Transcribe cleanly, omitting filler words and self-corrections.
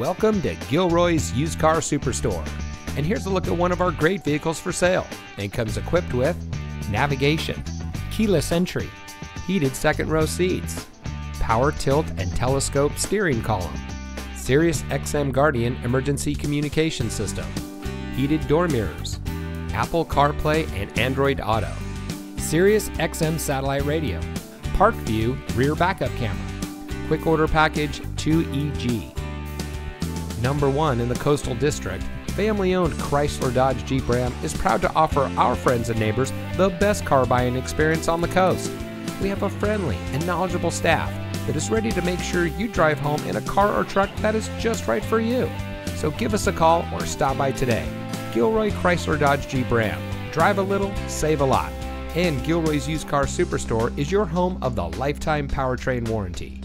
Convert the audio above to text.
Welcome to Gilroy's Used Car Superstore. And here's a look at one of our great vehicles for sale. It comes equipped with navigation, keyless entry, heated second row seats, power tilt and telescope steering column, Sirius XM Guardian emergency communication system, heated door mirrors, Apple CarPlay and Android Auto, Sirius XM satellite radio, ParkView rear backup camera, quick order package 2EG. Number 1 in the coastal district, family-owned Chrysler, Dodge, Jeep, Ram is proud to offer our friends and neighbors the best car buying experience on the coast. We have a friendly and knowledgeable staff that is ready to make sure you drive home in a car or truck that is just right for you. So give us a call or stop by today. Gilroy Chrysler, Dodge, Jeep, Ram. Drive a little, save a lot. And Gilroy's Used Car Superstore is your home of the lifetime powertrain warranty.